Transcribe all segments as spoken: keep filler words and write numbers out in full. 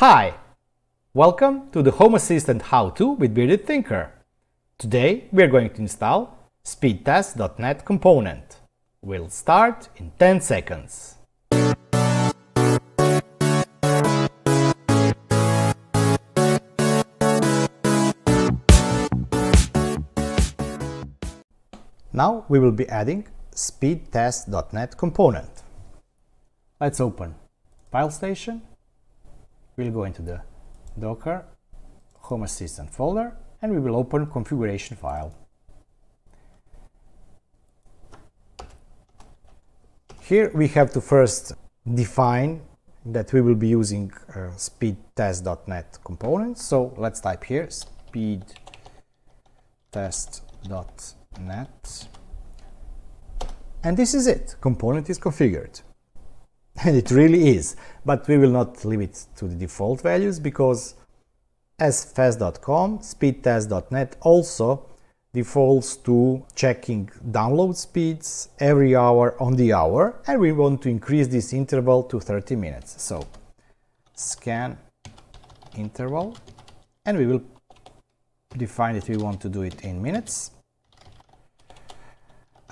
Hi! Welcome to the Home Assistant How-To with BeardedTinker. Today we are going to install speed test dot net component. We'll start in ten seconds. Now we will be adding speed test dot net component. Let's open File Station. We'll go into the Docker Home Assistant folder and we will open configuration file. Here we have to first define that we will be using uh, speed test dot net components. So let's type here speed test dot net and this is it. Component is configured. And it really is, but we will not leave it to the default values because as fast dot com, speed test dot net also defaults to checking download speeds every hour on the hour, and we want to increase this interval to thirty minutes. So scan interval, and we will define that we want to do it in minutes.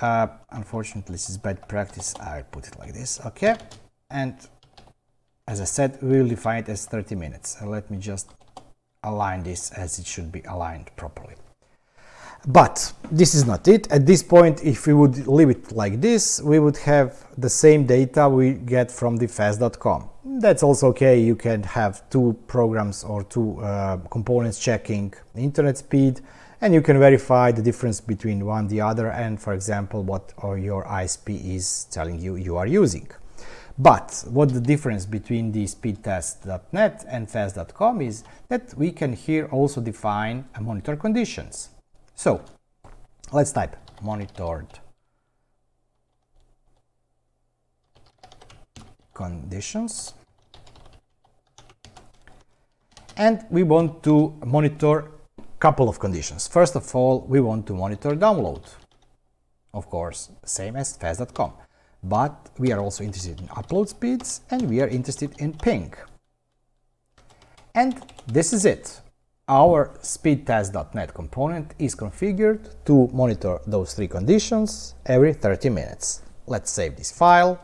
Uh, unfortunately, this is bad practice. I'll put it like this. Okay. And as I said, we will define it as thirty minutes. So let me just align this as it should be aligned properly. But this is not it. At this point, if we would leave it like this, we would have the same data we get from the fast dot com. That's also okay. You can have two programs or two uh, components checking internet speed, and you can verify the difference between one the other and, for example, what your I S P is telling you you are using. But what the difference between the speed test dot net and fast dot com is that we can here also define a monitor conditions. So let's type monitored conditions, and we want to monitor a couple of conditions. First of all, we want to monitor download, of course, same as fast dot com. But we are also interested in upload speeds and we are interested in ping. And this is it. Our speed test dot net component is configured to monitor those three conditions every thirty minutes. Let's save this file.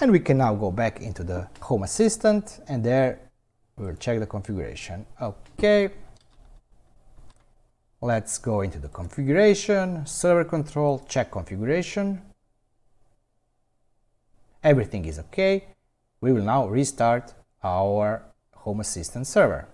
And we can now go back into the Home Assistant and there we'll check the configuration. Okay. Let's go into the configuration, server control, check configuration. Everything is okay. We will now restart our Home Assistant server.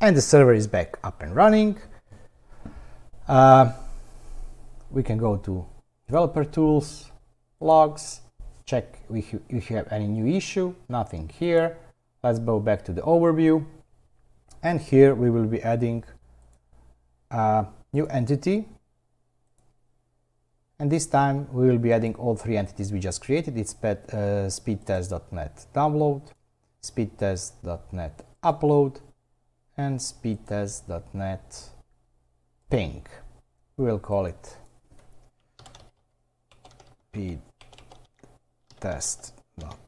And the server is back up and running. Uh, we can go to developer tools, logs, check if you, if you have any new issue. Nothing here. Let's go back to the overview, and here we will be adding a new entity, and this time we will be adding all three entities we just created. It's uh, speed test dot net download, speed test dot net upload, and speed test dot net ping. We will call it speed test dot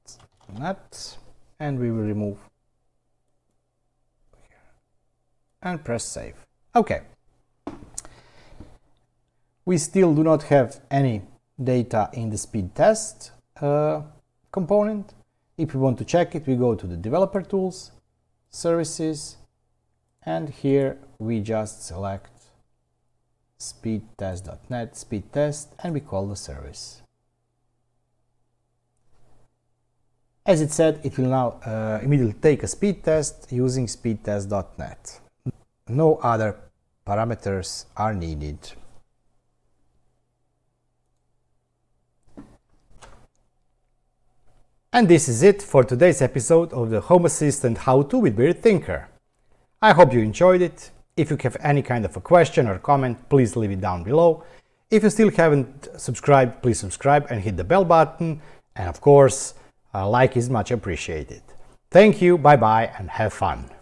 net and we will remove and press save. Okay. We still do not have any data in the speed test uh, component. If we want to check it, we go to the developer tools, services, and here we just select speed test dot net speed test and we call the service. As it said, it will now uh, immediately take a speed test using speed test dot net. No other parameters are needed. And this is it for today's episode of the Home Assistant How-To with BeardedTinker. I hope you enjoyed it. If you have any kind of a question or comment, please leave it down below. If you still haven't subscribed, please subscribe and hit the bell button. And of course, a like is much appreciated. Thank you, bye bye, and have fun!